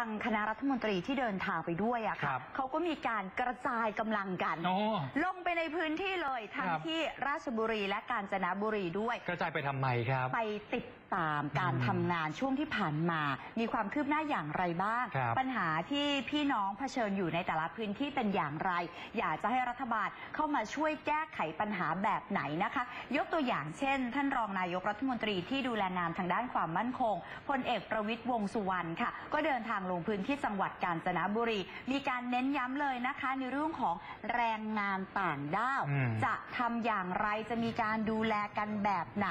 างคณะรัฐมนตรีที่เดินทางไปด้วยอะค่ะเขาก็มีการกระจายกำลังกันลงไปในพื้นที่เลยทั้งที่ราชบุรีและกาญจนบุรีด้วยกระจายไปทำไมครับไปติดตามการทำงานช่วงที่ผ่านมามีความคืบหน้าอย่างไรบ้างปัญหาที่พี่น้องเผชิญอยู่ในแต่ละพื้นที่เป็นอย่างไรอยากจะให้รัฐบาลเข้ามาช่วยแก้ไขปัญหาแบบไหนนะคะยกตัวอย่างเช่นท่านรองนายกรัฐมนตรีที่ดูแลงานทางด้านความมั่นคงพลเอกประวิตรวงษ์สุวรรณค่ะก็เดินทางลงพื้นที่จังหวัดกาญจนบุรีมีการเน้นย้ำเลยนะคะในเรื่องของแรงงานต่างด้าวจะทำอย่างไรจะมีการดูแลกันแบบไหน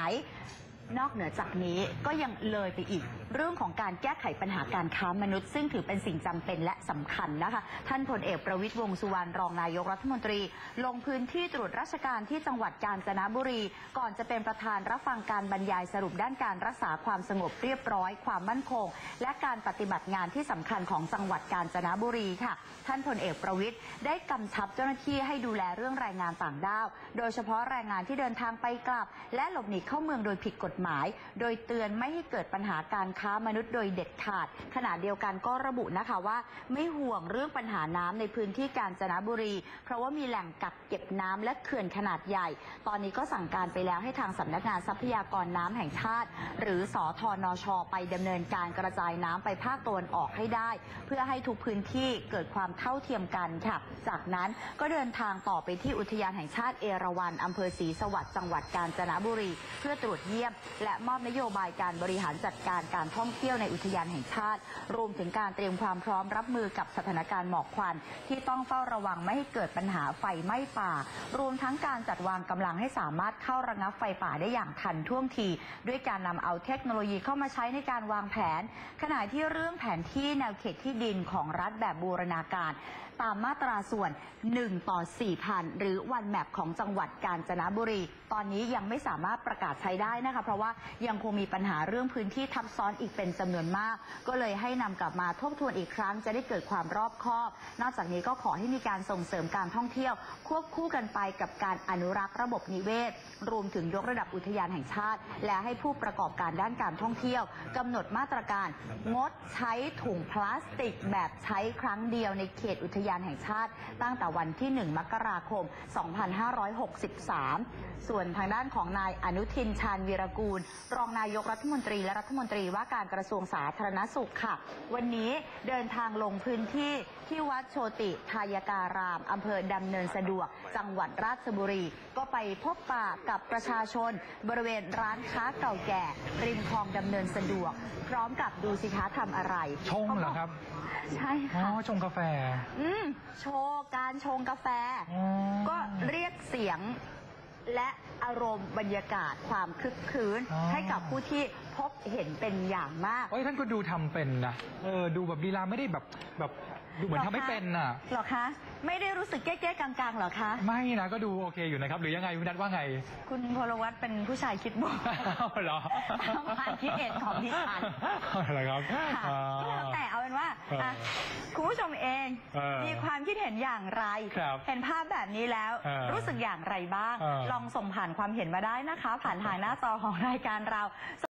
นอกเหนือจากนี้ก็ยังเลยไปอีกเรื่องของการแก้ไขปัญหาการค้ามนุษย์ซึ่งถือเป็นสิ่งจำเป็นและสำคัญนะคะท่านพลเอกประวิตรวงษ์สุวรรณรองนายกรัฐมนตรีลงพื้นที่ตรวจราชการที่จังหวัดกาญจนบุรีก่อนจะเป็นประธานรับฟังการบรรยายสรุปด้านการรักษาความสงบเรียบร้อยความมั่นคงและการปฏิบัติงานที่สำคัญของจังหวัดกาญจนบุรีค่ะท่านพลเอกประวิตรได้กำชับเจ้าหน้าที่ให้ดูแลเรื่องแรงงานต่างด้าวโดยเฉพาะแรงงานที่เดินทางไปกลับและหลบหนีเข้าเมืองโดยผิดกฎหมายโดยเตือนไม่ให้เกิดปัญหาการค้ามนุษย์โดยเด็ดขาดขณะเดียวกันก็ระบุนะคะว่าไม่ห่วงเรื่องปัญหาน้ำในพื้นที่กาญจนบุรีเพราะว่ามีแหล่งกักเก็บน้ำและเขื่อนขนาดใหญ่ตอนนี้ก็สั่งการไปแล้วให้ทางสำนักงานทรัพยากรน้ำแห่งชาติหรือสธนช.ไปดำเนินการกระจายน้ำไปภาคตะวันออกให้ได้เพื่อให้ทุกพื้นที่เกิดความเท่าเทียมกันค่ะจากนั้นก็เดินทางต่อไปที่อุทยานแห่งชาติเอราวัณอำเภอศรีสวัสดิ์จังหวัดกาญจนบุรีเพื่อตรวจเยี่ยมและมอบนโยบายการบริหารจัดการการท่องเที่ยวในอุทยานแห่งชาติรวมถึงการเตรียมความพร้อมรับมือกับสถานการณ์หมอกควันที่ต้องเฝ้าระวังไม่ให้เกิดปัญหาไฟไหม้ป่ารวมทั้งการจัดวางกำลังให้สามารถเข้าระงับไฟป่าได้อย่างทันท่วงทีด้วยการนำเอาเทคโนโลยีเข้ามาใช้ในการวางแผนขณะที่เรื่องแผนที่แนวเขตที่ดินของรัฐแบบบูรณาการตามมาตราส่วน1/4000หรือวันแมปของจังหวัดกาญจนบุรีตอนนี้ยังไม่สามารถประกาศใช้ได้นะคะเพราะว่ายังคงมีปัญหาเรื่องพื้นที่ทับซ้อนอีกเป็นจำนวนมากก็เลยให้นำกลับมาทบทวนอีกครั้งจะได้เกิดความรอบคอบนอกจากนี้ก็ขอให้มีการส่งเสริมการท่องเที่ยวควบคู่กันไปกับการอนุรักษ์ระบบนิเวศรวมถึงยกระดับอุทยานแห่งชาติและให้ผู้ประกอบการด้านการท่องเที่ยวกำหนดมาตรการงดใช้ถุงพลาสติกแบบใช้ครั้งเดียวในเขตอุทยานแห่งชาติตั้งแต่วันที่1 มกราคม 2563ส่วนทางด้านของนายอนุทินชาญวีรกูลรองนายกรัฐมนตรีและรัฐมนตรีว่าการกระทรวงสาธารณสุขค่ะวันนี้เดินทางลงพื้นที่ที่วัดโชติทายการามอำเภอดำเนินสะดวกจังหวัดราชบุรีก็ไปพบปะกับประชาชนบริเวณร้านค้าเก่าแก่ริมคลองดำเนินสะดวกพร้อมกับดูสิคะทำอะไรชงเหรอครับใช่ค่ะชงกาแฟโชว์การชงกาแฟก็เรียกเสียงและอารมณ์บรรยากาศความคึกคืนให้กับผู้ที่พบเห็นเป็นอย่างมากท่านก็ดูทำเป็นนะดูแบบลีลาไม่ได้แบบดูเหมือนทำไม่เป็นน่ะหรอคะไม่ได้รู้สึกเก๊ะๆกลางๆหรอคะไม่นะก็ดูโอเคอยู่นะครับหรือยังไงคุณนัทว่าไงคุณพลวัตเป็นผู้ชายคิดบวกเหรอความคิดเห็นของดิฉันเหรอครับแต่เอาเป็นว่าคุณผู้ชมเองมีความคิดเห็นอย่างไรเห็นภาพแบบนี้แล้วรู้สึกอย่างไรบ้างลองส่งผ่านความเห็นมาได้นะคะผ่านทางหน้าจอของรายการเรา